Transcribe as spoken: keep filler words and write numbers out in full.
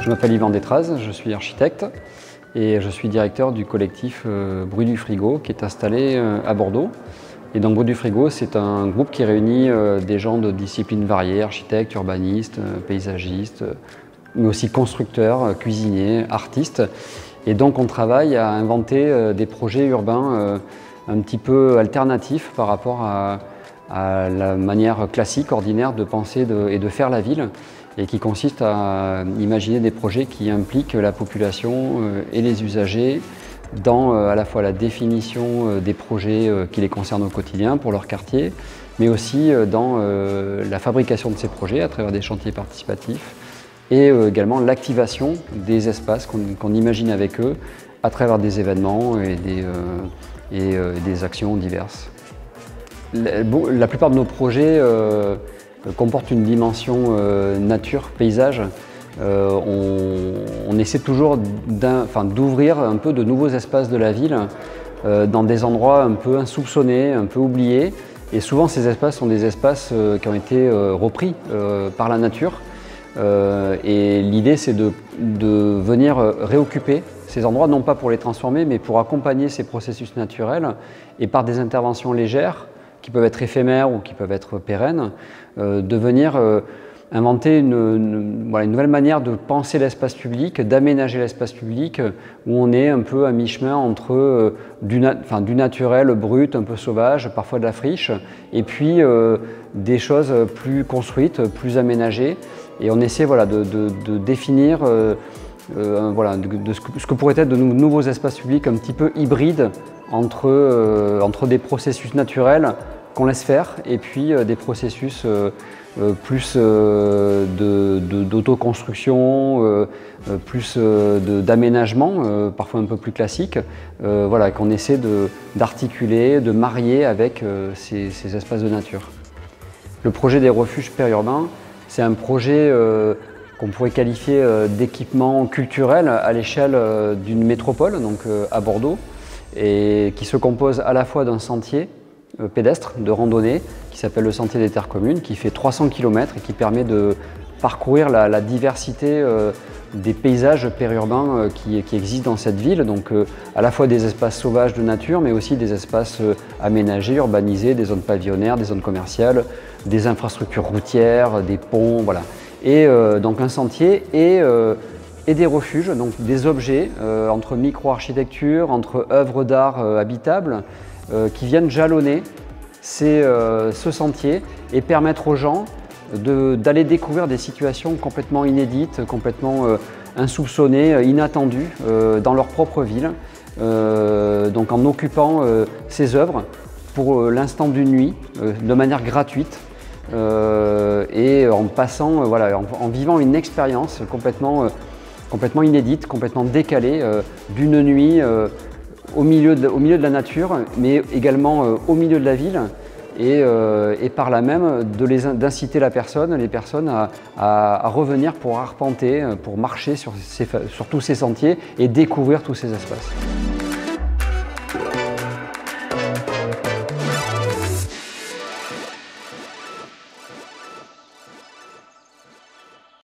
Je m'appelle Yvan Detraz, je suis architecte et je suis directeur du collectif euh, Bruit du Frigo qui est installé euh, à Bordeaux. Et donc Bruit du Frigo, c'est un groupe qui réunit euh, des gens de disciplines variées, architectes, urbanistes, euh, paysagistes, euh, mais aussi constructeurs, euh, cuisiniers, artistes. Et donc on travaille à inventer euh, des projets urbains euh, un petit peu alternatifs par rapport à, à la manière classique, ordinaire de penser de, et de faire la ville, et qui consiste à imaginer des projets qui impliquent la population et les usagers dans à la fois la définition des projets qui les concernent au quotidien pour leur quartier, mais aussi dans la fabrication de ces projets à travers des chantiers participatifs et également l'activation des espaces qu'on qu'on imagine avec eux à travers des événements et des, et des actions diverses. La plupart de nos projets comporte une dimension euh, nature, paysage. Euh, on, on essaie toujours d'ouvrir un, un peu de nouveaux espaces de la ville euh, dans des endroits un peu insoupçonnés, un peu oubliés. Et souvent ces espaces sont des espaces euh, qui ont été euh, repris euh, par la nature. Euh, et l'idée c'est de, de venir réoccuper ces endroits, non pas pour les transformer, mais pour accompagner ces processus naturels et par des interventions légères, qui peuvent être éphémères ou qui peuvent être pérennes, euh, de venir euh, inventer une, une, voilà, une nouvelle manière de penser l'espace public, d'aménager l'espace public, où on est un peu à mi-chemin entre euh, du, na du naturel brut, un peu sauvage, parfois de la friche, et puis euh, des choses plus construites, plus aménagées. Et on essaie voilà, de, de, de définir euh, euh, voilà, de, de ce, que, ce que pourraient être de nouveaux espaces publics un petit peu hybrides, Entre, euh, entre des processus naturels qu'on laisse faire et puis euh, des processus euh, euh, plus euh, d'autoconstruction, euh, plus euh, d'aménagement, euh, parfois un peu plus classique, euh, voilà, qu'on essaie d'articuler, de, de marier avec euh, ces, ces espaces de nature. Le projet des refuges périurbains, c'est un projet euh, qu'on pourrait qualifier euh, d'équipement culturel à l'échelle euh, d'une métropole, donc euh, à Bordeaux, et qui se compose à la fois d'un sentier euh, pédestre de randonnée qui s'appelle le Sentier des Terres Communes, qui fait trois cents kilomètres et qui permet de parcourir la, la diversité euh, des paysages périurbains euh, qui, qui existent dans cette ville, donc euh, à la fois des espaces sauvages de nature, mais aussi des espaces euh, aménagés, urbanisés, des zones pavillonnaires, des zones commerciales, des infrastructures routières, des ponts, voilà. Et euh, donc un sentier et... Euh, et des refuges, donc des objets euh, entre micro-architecture, entre œuvres d'art euh, habitables, euh, qui viennent jalonner ces, euh, ce sentier et permettre aux gens d'aller de, découvrir des situations complètement inédites, complètement euh, insoupçonnées, inattendues euh, dans leur propre ville, euh, donc en occupant euh, ces œuvres pour euh, l'instant d'une nuit, euh, de manière gratuite, euh, et en passant, euh, voilà, en, en vivant une expérience complètement euh, complètement inédite, complètement décalée, euh, d'une nuit euh, au, milieu de, au milieu de la nature, mais également euh, au milieu de la ville, et, euh, et par là même d'inciter la personne, les personnes à, à, à revenir pour arpenter, pour marcher sur, ces, sur tous ces sentiers et découvrir tous ces espaces.